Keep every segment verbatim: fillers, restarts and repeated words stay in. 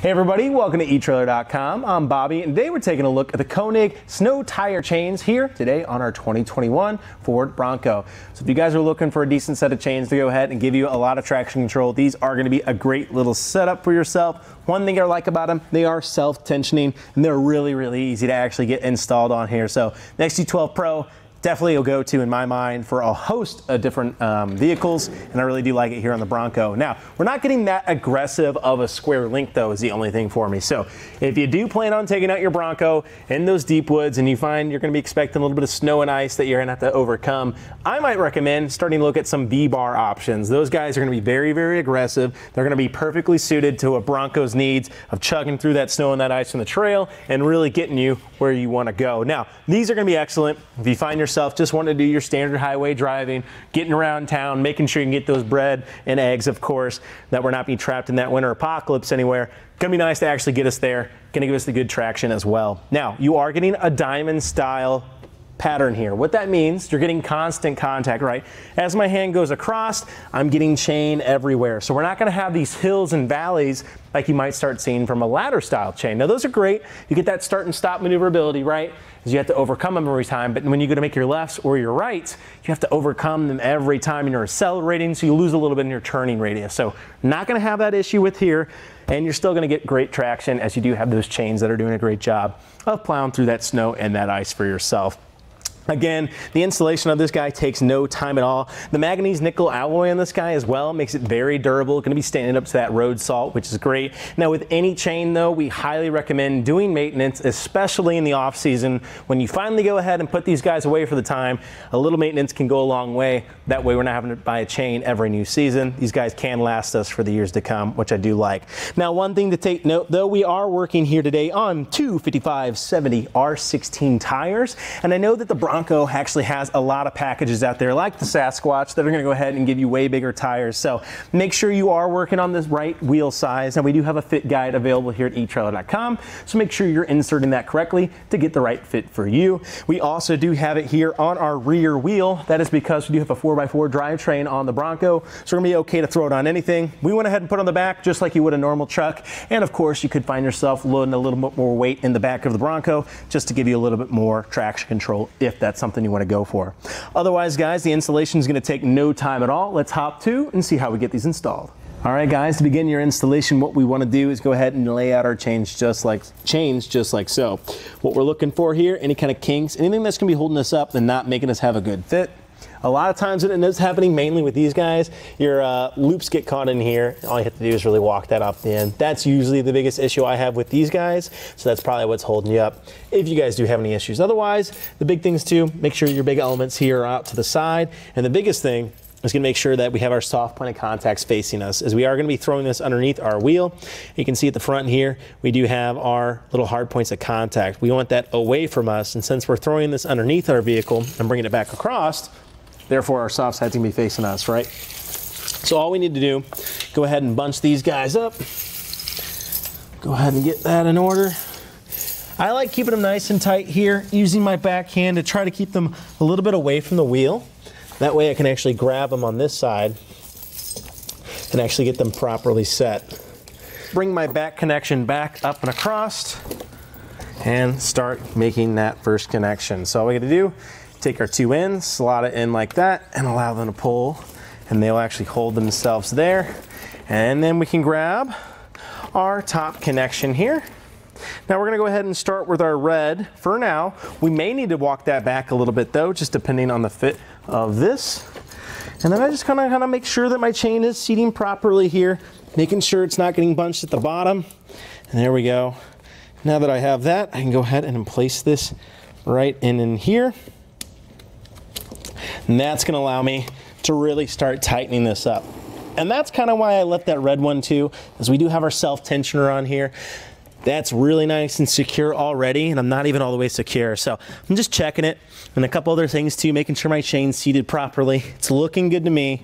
Hey everybody, welcome to e Trailer dot com. I'm Bobby, and today we're taking a look at the Konig snow tire chains here today on our twenty twenty-one Ford Bronco. So if you guys are looking for a decent set of chains to go ahead and give you a lot of traction control, these are going to be a great little setup for yourself. One thing I like about them, they are self-tensioning, and they're really, really easy to actually get installed on here. So the X G twelve Pro, definitely will go to, in my mind, for a host of different um, vehicles, and I really do like it here on the Bronco. Now, we're not getting that aggressive of a square link, though, is the only thing for me. So if you do plan on taking out your Bronco in those deep woods and you find you're going to be expecting a little bit of snow and ice that you're going to have to overcome, I might recommend starting to look at some V bar options. Those guys are going to be very, very aggressive. They're going to be perfectly suited to a Bronco's needs of chugging through that snow and that ice from the trail and really getting you where you want to go. Now, these are going to be excellent if you find yourself just want to do your standard highway driving, getting around town, making sure you can get those bread and eggs, of course, that we're not being trapped in that winter apocalypse anywhere. Gonna be nice to actually get us there. Gonna give us the good traction as well. Now, you are getting a diamond style pattern here. What that means, you're getting constant contact, right? As my hand goes across, I'm getting chain everywhere. So we're not gonna have these hills and valleys like you might start seeing from a ladder style chain. Now those are great. You get that start and stop maneuverability, right? Because you have to overcome them every time, but when you go to make your lefts or your rights, you have to overcome them every time and you're accelerating, so you lose a little bit in your turning radius. So not gonna have that issue with here, and you're still gonna get great traction as you do have those chains that are doing a great job of plowing through that snow and that ice for yourself. Again, the installation of this guy takes no time at all. The manganese nickel alloy on this guy as well makes it very durable. Going to be standing up to that road salt, which is great. Now with any chain though, we highly recommend doing maintenance, especially in the off season. When you finally go ahead and put these guys away for the time, a little maintenance can go a long way. That way we're not having to buy a chain every new season. These guys can last us for the years to come, which I do like. Now one thing to take note though, we are working here today on two fifty-five seventy R sixteen tires. And I know that the Bronco Bronco actually has a lot of packages out there like the Sasquatch that are going to go ahead and give you way bigger tires. So make sure you are working on this right wheel size. Now we do have a fit guide available here at e Trailer dot com. So make sure you're inserting that correctly to get the right fit for you. We also do have it here on our rear wheel. That is because we do have a four by four drivetrain on the Bronco. So we're going to be okay to throw it on anything. We went ahead and put it on the back just like you would a normal truck. And of course you could find yourself loading a little bit more weight in the back of the Bronco just to give you a little bit more traction control if that's That's something you want to go for. Otherwise, guys, the installation is going to take no time at all. Let's hop to and see how we get these installed. All right, guys, to begin your installation, what we want to do is go ahead and lay out our chains just like chains just like so. What we're looking for here, any kind of kinks, anything that's going to be holding us up and not making us have a good fit. A lot of times, and it's happening mainly with these guys, your uh, loops get caught in here. All you have to do is really walk that off the end. That's usually the biggest issue I have with these guys, so that's probably what's holding you up if you guys do have any issues. Otherwise, the big things too, make sure your big elements here are out to the side, and the biggest thing is going to make sure that we have our soft point of contacts facing us, as we are going to be throwing this underneath our wheel. You can see at the front here, we do have our little hard points of contact. We want that away from us, and since we're throwing this underneath our vehicle and bringing it back across, therefore, our soft side's gonna be facing us, right? So all we need to do, go ahead and bunch these guys up. Go ahead and get that in order. I like keeping them nice and tight here, using my backhand to try to keep them a little bit away from the wheel. That way I can actually grab them on this side and actually get them properly set. Bring my back connection back up and across and start making that first connection. So all we gotta do, take our two ends, slot it in like that, and allow them to pull, and they'll actually hold themselves there. And then we can grab our top connection here. Now we're gonna go ahead and start with our red for now. We may need to walk that back a little bit though, just depending on the fit of this. And then I just kinda, kinda make sure that my chain is seating properly here, making sure it's not getting bunched at the bottom. And there we go. Now that I have that, I can go ahead and place this right in in here. And that's gonna allow me to really start tightening this up. And that's kind of why I left that red one too, as we do have our self-tensioner on here. That's really nice and secure already, and I'm not even all the way secure. So I'm just checking it, and a couple other things too, making sure my chain's seated properly. It's looking good to me.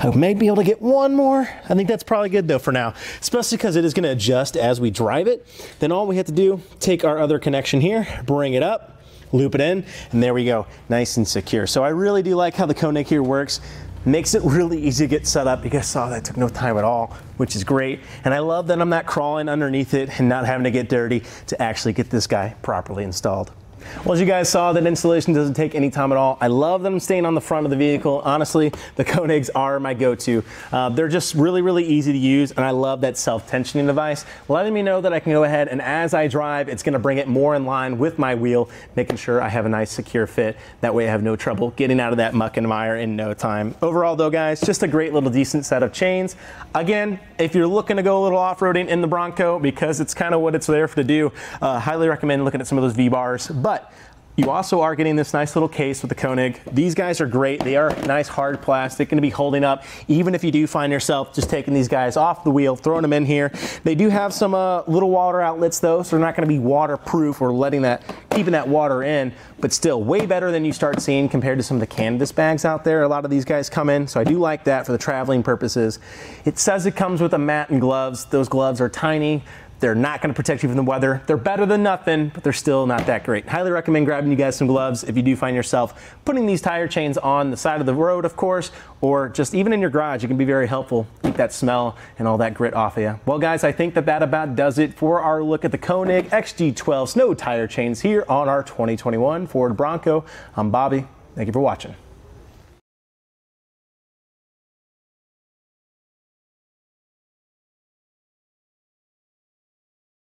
I may be able to get one more. I think that's probably good though for now, especially because it is gonna adjust as we drive it. Then all we have to do, take our other connection here, bring it up, loop it in, and there we go, nice and secure. So I really do like how the Konig here works. Makes it really easy to get set up. You guys saw that took no time at all, which is great. And I love that I'm not crawling underneath it and not having to get dirty to actually get this guy properly installed. Well, as you guys saw, that installation doesn't take any time at all. I love them staying on the front of the vehicle. Honestly, the Konigs are my go-to. Uh, they're just really, really easy to use, and I love that self-tensioning device, letting me know that I can go ahead and as I drive, it's gonna bring it more in line with my wheel, making sure I have a nice secure fit. That way I have no trouble getting out of that muck and mire in no time. Overall though, guys, just a great little decent set of chains. Again, if you're looking to go a little off-roading in the Bronco, because it's kind of what it's there for to do, uh, highly recommend looking at some of those V-bars. But you also are getting this nice little case with the Konig. These guys are great. They are nice hard plastic, gonna be holding up even if you do find yourself just taking these guys off the wheel, throwing them in here. They do have some uh, little water outlets though, so they're not gonna be waterproof or letting that, keeping that water in, but still way better than you start seeing compared to some of the canvas bags out there. A lot of these guys come in, so I do like that for the traveling purposes. It says it comes with a mat and gloves. Those gloves are tiny. They're not gonna protect you from the weather. They're better than nothing, but they're still not that great. Highly recommend grabbing you guys some gloves if you do find yourself putting these tire chains on the side of the road, of course, or just even in your garage. It can be very helpful. Keep that smell and all that grit off of you. Well, guys, I think that that about does it for our look at the Konig X G twelve snow tire chains here on our twenty twenty-one Ford Bronco. I'm Bobby. Thank you for watching.